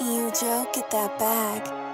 EuJoe, get that bag.